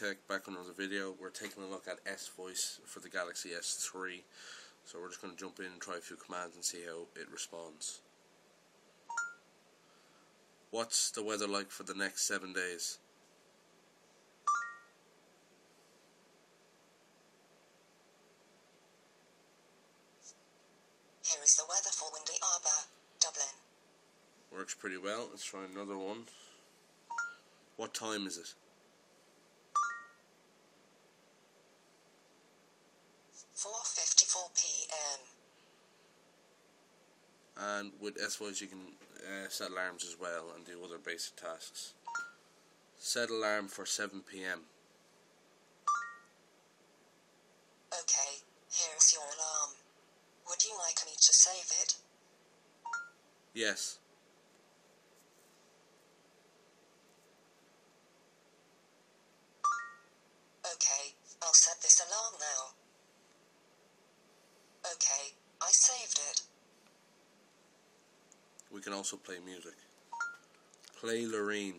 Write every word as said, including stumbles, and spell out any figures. Tech, back on another video. We're taking a look at S Voice for the Galaxy S three. So we're just going to jump in and try a few commands and see how it responds. What's the weather like for the next seven days? Here is the weather for Windy Harbour, Dublin. Works pretty well. Let's try another one. What time is it? four fifty-four p m And with S Voice you can uh, set alarms as well and do other basic tasks. Set alarm for seven p m Okay, here's your alarm. Would you like me to save it? Yes. Okay, I'll set this alarm now. Okay, I saved it. We can also play music. Play Loreen.